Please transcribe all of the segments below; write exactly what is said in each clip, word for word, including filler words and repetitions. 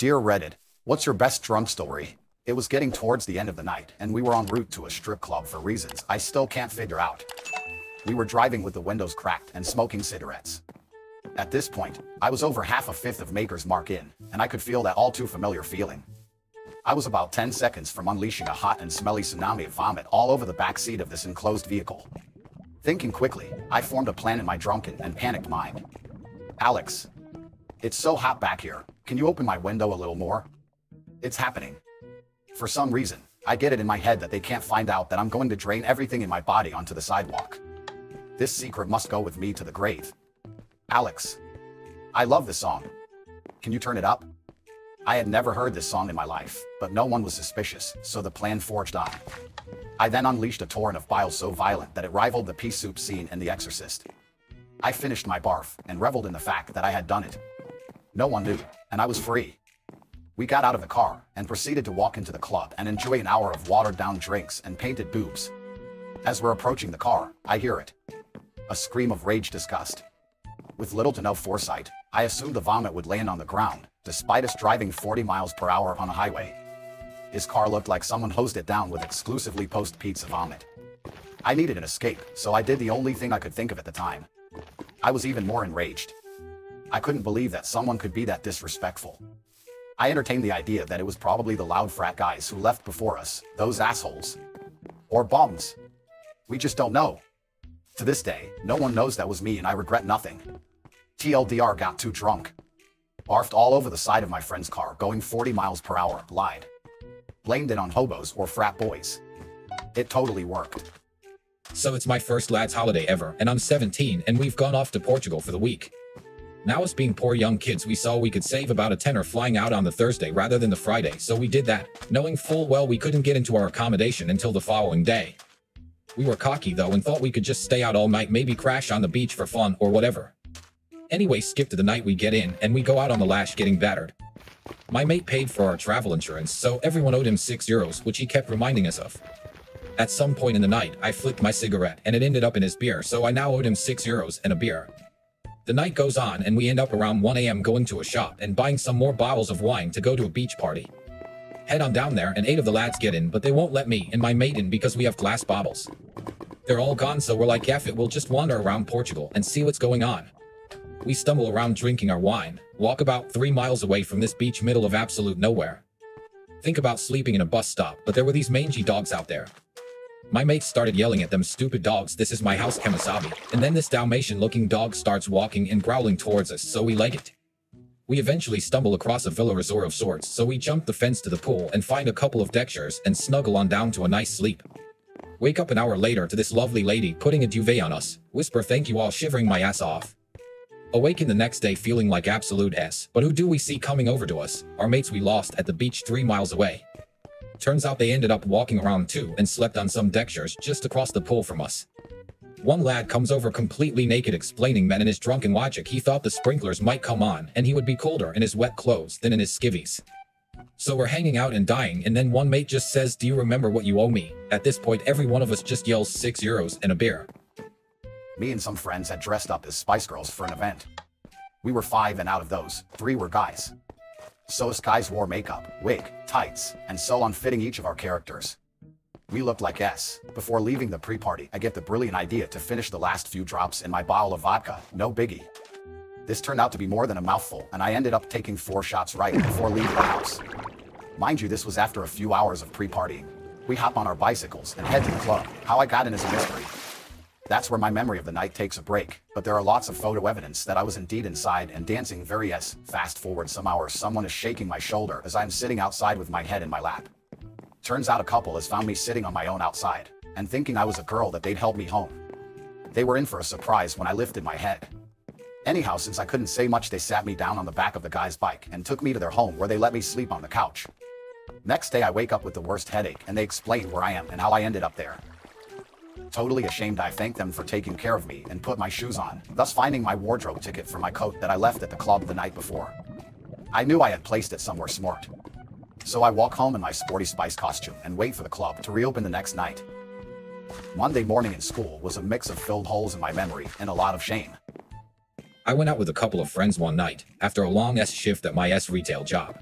Dear Reddit, what's your best drum story? It was getting towards the end of the night, and we were en route to a strip club for reasons I still can't figure out. We were driving with the windows cracked and smoking cigarettes. At this point, I was over half a fifth of Maker's Mark in, and I could feel that all too familiar feeling. I was about ten seconds from unleashing a hot and smelly tsunami of vomit all over the backseat of this enclosed vehicle. Thinking quickly, I formed a plan in my drunken and panicked mind. Alex, it's so hot back here, can you open my window a little more? It's happening. For some reason, I get it in my head that they can't find out that I'm going to drain everything in my body onto the sidewalk. This secret must go with me to the grave. Alex, I love this song. Can you turn it up? I had never heard this song in my life, but no one was suspicious, so the plan forged on. I then unleashed a torrent of bile so violent that it rivaled the pea soup scene in The Exorcist. I finished my barf and reveled in the fact that I had done it. No one knew, and I was free. We got out of the car and proceeded to walk into the club and enjoy an hour of watered-down drinks and painted boobs. As we're approaching the car, I hear it. A scream of rage disgust. With little to no foresight, I assumed the vomit would land on the ground, despite us driving forty miles per hour on a highway. His car looked like someone hosed it down with exclusively post-pizza vomit. I needed an escape, so I did the only thing I could think of at the time. I was even more enraged. I couldn't believe that someone could be that disrespectful. I entertained the idea that it was probably the loud frat guys who left before us, those assholes. Or bums. We just don't know. To this day, no one knows that was me, and I regret nothing. T L D R, got too drunk. Barfed all over the side of my friend's car going forty miles per hour, lied. Blamed it on hobos or frat boys. It totally worked. So it's my first lads holiday ever, and I'm seventeen, and we've gone off to Portugal for the week. Now, us being poor young kids, we saw we could save about a tenner flying out on the Thursday rather than the Friday, so we did that, knowing full well we couldn't get into our accommodation until the following day. We were cocky though and thought we could just stay out all night, maybe crash on the beach for fun or whatever. Anyway, skip to the night, we get in and we go out on the lash getting battered. My mate paid for our travel insurance, so everyone owed him six euros, which he kept reminding us of. At some point in the night, I flicked my cigarette and it ended up in his beer, so I now owed him six euros and a beer. The night goes on and we end up around one A M going to a shop and buying some more bottles of wine to go to a beach party. Head on down there and eight of the lads get in, but they won't let me and my mate in because we have glass bottles. They're all gone, so we're like, F it, we'll just wander around Portugal and see what's going on. We stumble around drinking our wine, walk about three miles away from this beach, middle of absolute nowhere. Think about sleeping in a bus stop, but there were these mangy dogs out there. My mate started yelling at them, stupid dogs, this is my house, Kemisabi, and then this Dalmatian looking dog starts walking and growling towards us, so we leg it. We eventually stumble across a villa resort of sorts, so we jump the fence to the pool and find a couple of deck chairs and snuggle on down to a nice sleep. Wake up an hour later to this lovely lady putting a duvet on us, whisper thank you all, shivering my ass off. Awaken the next day feeling like absolute ass, but who do we see coming over to us? Our mates we lost at the beach three miles away. Turns out they ended up walking around too and slept on some deck chairs just across the pool from us. One lad comes over completely naked, explaining that in his drunken logic he thought the sprinklers might come on and he would be colder in his wet clothes than in his skivvies. So we're hanging out and dying, and then one mate just says, do you remember what you owe me? At this point every one of us just yells six euros and a beer. Me and some friends had dressed up as Spice Girls for an event. We were five, and out of those, three were guys. So us guys wore makeup, wig, tights, and so on, fitting each of our characters. We looked like S. Before leaving the pre-party, I get the brilliant idea to finish the last few drops in my bottle of vodka, no biggie. This turned out to be more than a mouthful, and I ended up taking four shots right before leaving the house. Mind you, this was after a few hours of pre-partying. We hop on our bicycles and head to the club. How I got in is a mystery. That's where my memory of the night takes a break, but there are lots of photo evidence that I was indeed inside and dancing very S. Fast forward some hours, someone is shaking my shoulder as I'm sitting outside with my head in my lap. Turns out a couple has found me sitting on my own outside, and thinking I was a girl that they'd help me home. They were in for a surprise when I lifted my head. Anyhow, since I couldn't say much, they sat me down on the back of the guy's bike and took me to their home, where they let me sleep on the couch. Next day I wake up with the worst headache, and they explain where I am and how I ended up there. Totally ashamed, I thank them for taking care of me and put my shoes on, thus finding my wardrobe ticket for my coat that I left at the club the night before. I knew I had placed it somewhere smart. So I walk home in my sporty Spice costume and wait for the club to reopen the next night. Monday morning in school was a mix of filled holes in my memory and a lot of shame. I went out with a couple of friends one night, after a long S shift at my S retail job.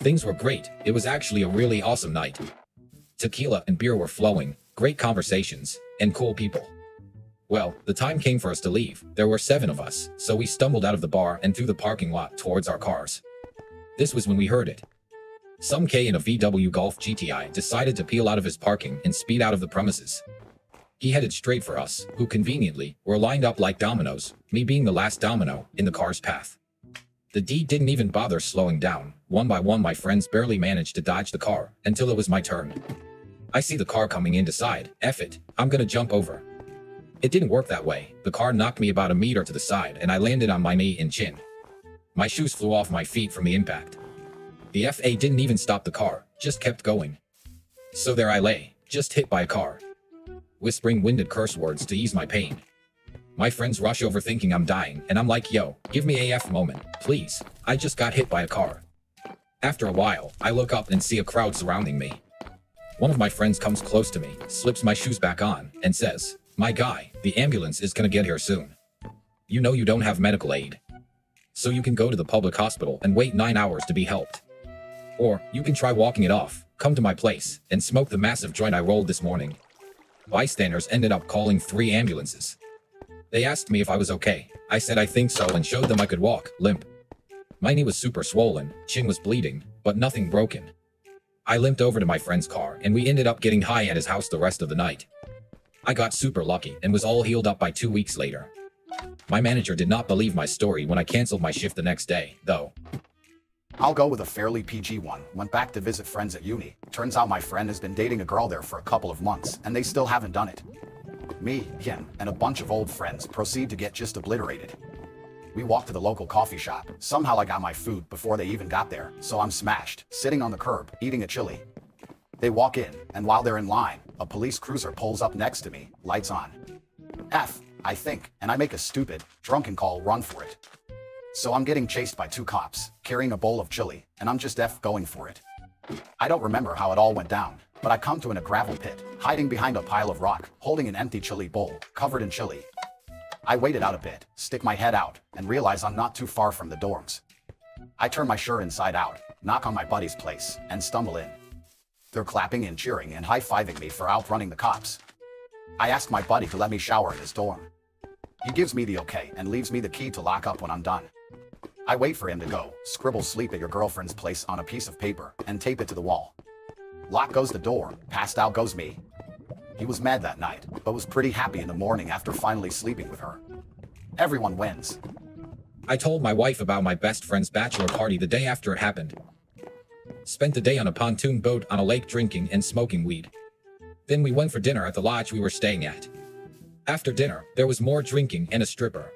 Things were great. It was actually a really awesome night. Tequila and beer were flowing, great conversations, and cool people. Well, the time came for us to leave. There were seven of us, so we stumbled out of the bar and through the parking lot towards our cars. This was when we heard it. Some K in a V W Golf G T I decided to peel out of his parking and speed out of the premises. He headed straight for us, who conveniently were lined up like dominoes, me being the last domino in the car's path. The D didn't even bother slowing down. One by one my friends barely managed to dodge the car, until it was my turn. I see the car coming in, decide, F it, I'm gonna jump over. It didn't work that way. The car knocked me about a meter to the side and I landed on my knee and chin. My shoes flew off my feet from the impact. The F A didn't even stop the car, just kept going. So there I lay, just hit by a car. Whispering winded curse words to ease my pain. My friends rush over thinking I'm dying, and I'm like, yo, give me a F moment, please, I just got hit by a car. After a while, I look up and see a crowd surrounding me. One of my friends comes close to me, slips my shoes back on, and says, my guy, the ambulance is gonna get here soon. You know you don't have medical aid. So you can go to the public hospital and wait nine hours to be helped. Or, you can try walking it off, come to my place, and smoke the massive joint I rolled this morning. Bystanders ended up calling three ambulances. They asked me if I was okay. I said I think so and showed them I could walk, limp. My knee was super swollen, chin was bleeding, but nothing broken. I limped over to my friend's car and we ended up getting high at his house the rest of the night. I got super lucky and was all healed up by two weeks later. My manager did not believe my story when I canceled my shift the next day, though. I'll go with a fairly P G one. Went back to visit friends at uni. Turns out my friend has been dating a girl there for a couple of months and they still haven't done it. Me, him, and a bunch of old friends proceed to get just obliterated. We walk to the local coffee shop. Somehow I got my food before they even got there, so I'm smashed, sitting on the curb, eating a chili. They walk in, and while they're in line, a police cruiser pulls up next to me, lights on. F, I think, and I make a stupid, drunken call, run for it. So I'm getting chased by two cops, carrying a bowl of chili, and I'm just F going for it. I don't remember how it all went down, but I come to in a gravel pit, hiding behind a pile of rock, holding an empty chili bowl, covered in chili. I waited out a bit, stick my head out, and realize I'm not too far from the dorms. I turn my shirt inside out, knock on my buddy's place, and stumble in. They're clapping and cheering and high-fiving me for outrunning the cops. I ask my buddy to let me shower in his dorm. He gives me the okay and leaves me the key to lock up when I'm done. I wait for him to go, scribble sleep at your girlfriend's place on a piece of paper, and tape it to the wall. Lock goes the door, passed out goes me. He was mad that night, but was pretty happy in the morning after finally sleeping with her. Everyone wins. I told my wife about my best friend's bachelor party the day after it happened. Spent the day on a pontoon boat on a lake drinking and smoking weed. Then we went for dinner at the lodge we were staying at. After dinner, there was more drinking and a stripper.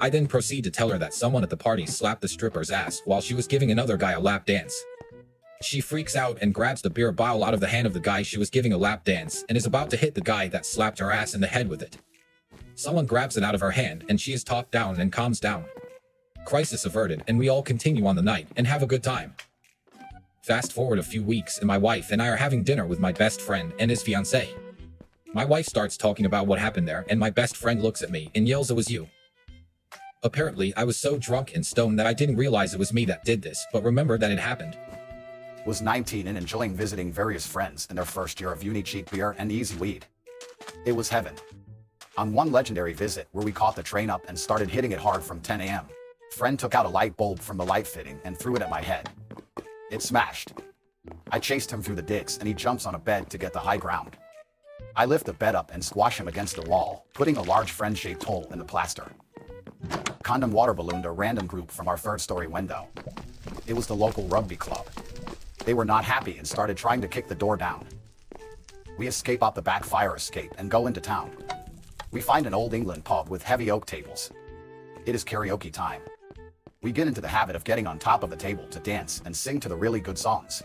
I then proceed to tell her that someone at the party slapped the stripper's ass while she was giving another guy a lap dance. She freaks out and grabs the beer bottle out of the hand of the guy she was giving a lap dance and is about to hit the guy that slapped her ass in the head with it. Someone grabs it out of her hand and she is talked down and calms down. Crisis averted and we all continue on the night and have a good time. Fast forward a few weeks and my wife and I are having dinner with my best friend and his fiancée. My wife starts talking about what happened there and my best friend looks at me and yells it was you. Apparently, I was so drunk and stoned that I didn't realize it was me that did this, but remember that it happened. Was nineteen and enjoying visiting various friends in their first year of uni, cheap beer and easy weed. It was heaven. On one legendary visit where we caught the train up and started hitting it hard from ten A M Friend took out a light bulb from the light fitting and threw it at my head. It smashed. I chased him through the digs and he jumps on a bed to get the high ground. I lift the bed up and squash him against the wall, putting a large friend-shaped hole in the plaster. Condom water ballooned a random group from our third story window. It was the local rugby club. They were not happy and started trying to kick the door down. We escape out the back fire escape and go into town. We find an old England pub with heavy oak tables. It is karaoke time. We get into the habit of getting on top of the table to dance and sing to the really good songs.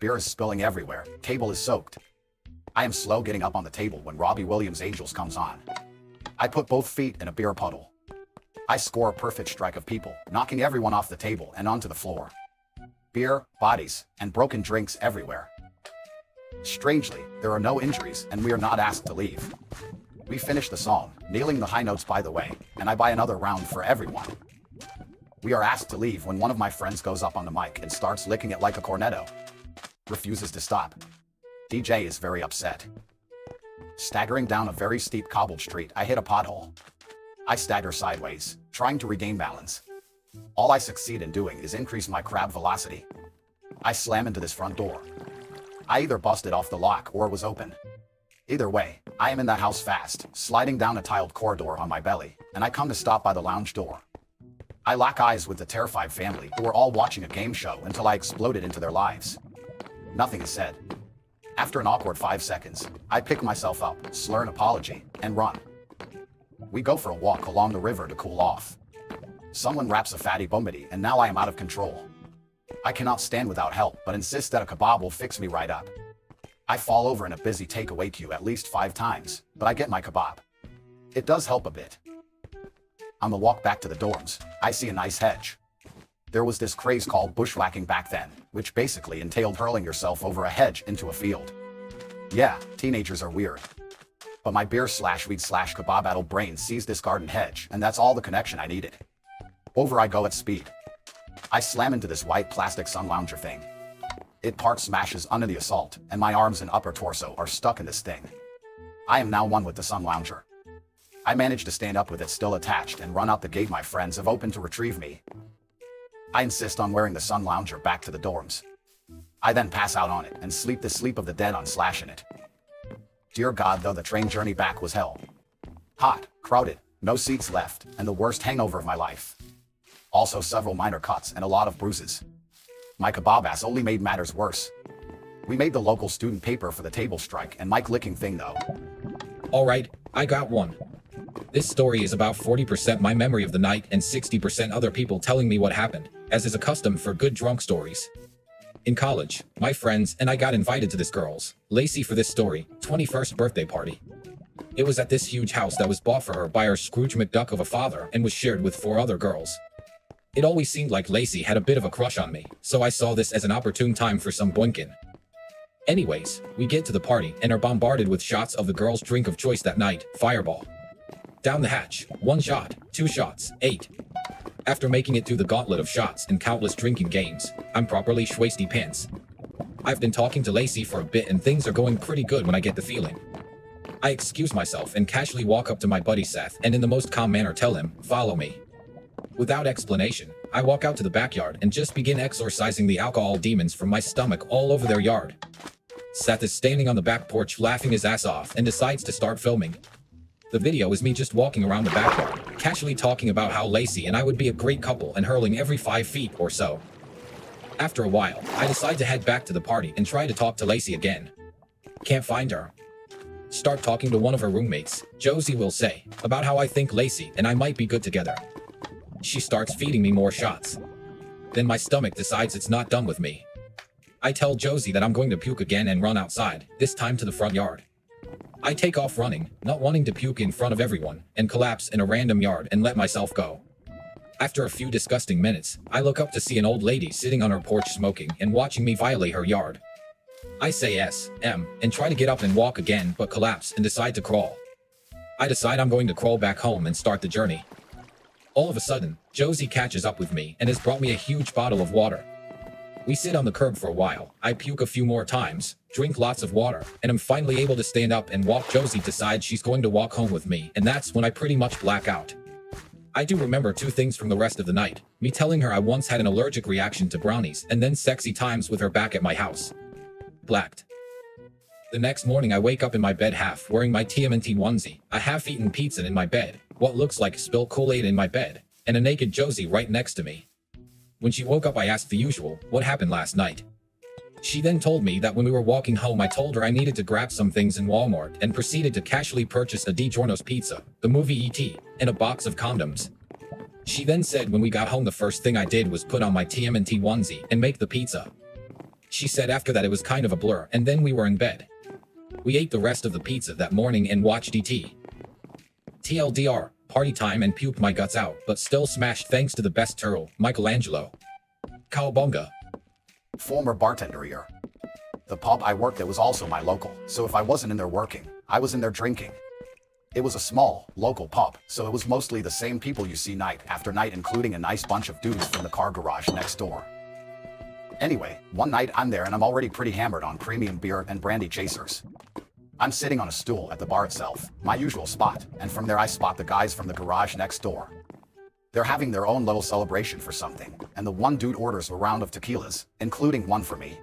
Beer is spilling everywhere, table is soaked. I am slow getting up on the table when Robbie Williams' Angels comes on. I put both feet in a beer puddle. I score a perfect strike of people, knocking everyone off the table and onto the floor. Beer, bodies, and broken drinks everywhere. Strangely, there are no injuries and we are not asked to leave. We finish the song, nailing the high notes by the way, and I buy another round for everyone. We are asked to leave when one of my friends goes up on the mic and starts licking it like a cornetto. Refuses to stop. D J is very upset. Staggering down a very steep cobbled street, I hit a pothole. I stagger sideways, trying to regain balance. All I succeed in doing is increase my crab velocity. I slam into this front door. I either busted off the lock or was open. Either way, I am in the house fast, sliding down a tiled corridor on my belly, and I come to stop by the lounge door. I lock eyes with the terrified family who were all watching a game show until I exploded into their lives. Nothing is said. After an awkward five seconds, I pick myself up, slur an apology, and run. We go for a walk along the river to cool off. Someone wraps a fatty bombity and now I am out of control. I cannot stand without help but insist that a kebab will fix me right up. I fall over in a busy takeaway queue at least five times, but I get my kebab. It does help a bit. On the walk back to the dorms, I see a nice hedge. There was this craze called bushwhacking back then, which basically entailed hurling yourself over a hedge into a field. Yeah, teenagers are weird. But my beer slash weed slash kebab addled brain sees this garden hedge, and that's all the connection I needed. Over I go at speed. I slam into this white plastic sun lounger thing. It part smashes under the assault, and my arms and upper torso are stuck in this thing. I am now one with the sun lounger. I manage to stand up with it still attached and run out the gate my friends have opened to retrieve me. I insist on wearing the sun lounger back to the dorms. I then pass out on it and sleep the sleep of the dead on slashing it. Dear God, though, the train journey back was hell. Hot, crowded, no seats left, and the worst hangover of my life. Also several minor cuts and a lot of bruises. My kebab ass only made matters worse. We made the local student paper for the table strike and mic licking thing though. Alright, I got one. This story is about forty percent my memory of the night and sixty percent other people telling me what happened, as is a custom for good drunk stories. In college, my friends and I got invited to this girl's, Lacey for this story, twenty-first birthday party. It was at this huge house that was bought for her by her Scrooge McDuck of a father and was shared with four other girls. It always seemed like Lacey had a bit of a crush on me, so I saw this as an opportune time for some boinkin'. Anyways, we get to the party and are bombarded with shots of the girl's drink of choice that night, Fireball. Down the hatch, one shot, two shots, eight. After making it through the gauntlet of shots and countless drinking games, I'm properly shwasty pants. I've been talking to Lacey for a bit and things are going pretty good when I get the feeling. I excuse myself and casually walk up to my buddy Seth and in the most calm manner tell him, follow me. Without explanation, I walk out to the backyard and just begin exorcising the alcohol demons from my stomach all over their yard. Seth is standing on the back porch laughing his ass off and decides to start filming. The video is me just walking around the backyard, casually talking about how Lacey and I would be a great couple and hurling every five feet or so. After a while, I decide to head back to the party and try to talk to Lacey again. Can't find her. Start talking to one of her roommates, Josie will say, about how I think Lacey and I might be good together. She starts feeding me more shots. Then my stomach decides it's not done with me. I tell Josie that I'm going to puke again and run outside, this time to the front yard. I take off running, not wanting to puke in front of everyone, and collapse in a random yard and let myself go. After a few disgusting minutes, I look up to see an old lady sitting on her porch smoking and watching me violate her yard. I say S, M, and try to get up and walk again but collapse and decide to crawl. I decide I'm going to crawl back home and start the journey. All of a sudden, Josie catches up with me and has brought me a huge bottle of water. We sit on the curb for a while, I puke a few more times, drink lots of water, and I'm finally able to stand up and walk. Josie decides she's going to walk home with me, and that's when I pretty much black out. I do remember two things from the rest of the night, me telling her I once had an allergic reaction to brownies and then sexy times with her back at my house. Blacked. The next morning I wake up in my bed half wearing my T M N T onesie, a half-eaten pizza in my bed, what looks like spilled Kool-Aid in my bed, and a naked Josie right next to me. When she woke up I asked the usual, what happened last night? She then told me that when we were walking home I told her I needed to grab some things in Walmart and proceeded to casually purchase a DiGiorno's pizza, the movie E T, and a box of condoms. She then said when we got home the first thing I did was put on my T M N T onesie and make the pizza. She said after that it was kind of a blur and then we were in bed. We ate the rest of the pizza that morning and watched E T. T L D R, party time and puked my guts out, but still smashed thanks to the best turtle, Michelangelo. Cowabunga. Former bartender here. The pub I worked at was also my local, so if I wasn't in there working, I was in there drinking. It was a small, local pub, so it was mostly the same people you see night after night, including a nice bunch of dudes from the car garage next door. Anyway, one night I'm there and I'm already pretty hammered on premium beer and brandy chasers. I'm sitting on a stool at the bar itself, my usual spot, and from there I spot the guys from the garage next door. They're having their own little celebration for something, and the one dude orders a round of tequilas, including one for me.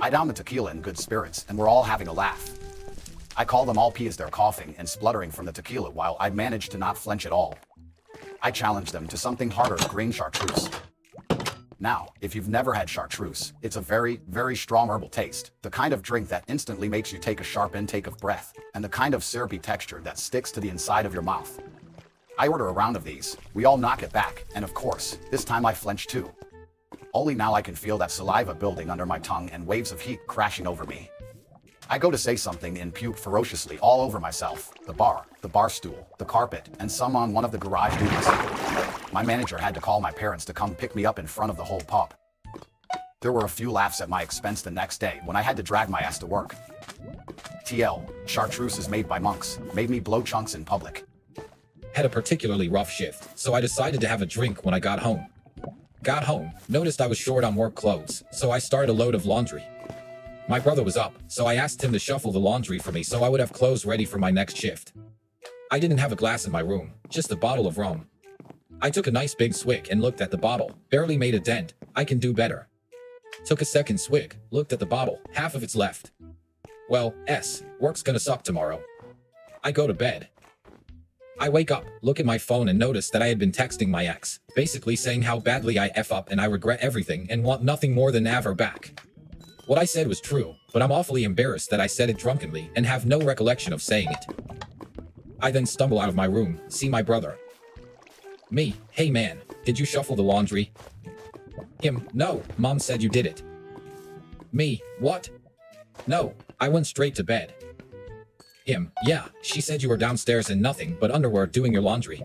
I down the tequila in good spirits and we're all having a laugh. I call them all P as they're coughing and spluttering from the tequila while I manage to not flinch at all. I challenge them to something harder, green chartreuse. Now, if you've never had chartreuse, it's a very, very strong herbal taste, the kind of drink that instantly makes you take a sharp intake of breath, and the kind of syrupy texture that sticks to the inside of your mouth. I order a round of these, we all knock it back, and of course, this time I flinch too. Only now I can feel that saliva building under my tongue and waves of heat crashing over me. I go to say something and puke ferociously all over myself, the bar, the bar stool, the carpet, and some on one of the garage dudes. My manager had to call my parents to come pick me up in front of the whole pub. There were a few laughs at my expense the next day when I had to drag my ass to work. T L, chartreuse is made by monks, made me blow chunks in public. Had a particularly rough shift, so I decided to have a drink when I got home. Got home, noticed I was short on work clothes, so I started a load of laundry. My brother was up, so I asked him to shuffle the laundry for me so I would have clothes ready for my next shift. I didn't have a glass in my room, just a bottle of rum. I took a nice big swig and looked at the bottle, barely made a dent, I can do better. Took a second swig, looked at the bottle, half of it's left. Well, s, work's gonna suck tomorrow. I go to bed. I wake up, look at my phone and notice that I had been texting my ex, basically saying how badly I F up and I regret everything and want nothing more than to have her back. What I said was true, but I'm awfully embarrassed that I said it drunkenly and have no recollection of saying it. I then stumble out of my room, see my brother. Me, hey man, did you shuffle the laundry? Him, no, mom said you did it. Me, what? No, I went straight to bed. Him, yeah, she said you were downstairs in nothing but underwear doing your laundry.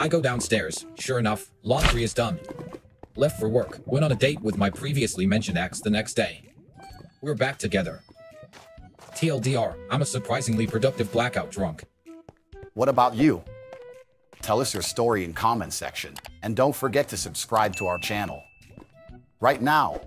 I go downstairs, sure enough, laundry is done. Left for work, went on a date with my previously mentioned ex the next day. We're back together. T L D R, I'm a surprisingly productive blackout drunk. What about you? Tell us your story in comment section, and don't forget to subscribe to our channel. Right now,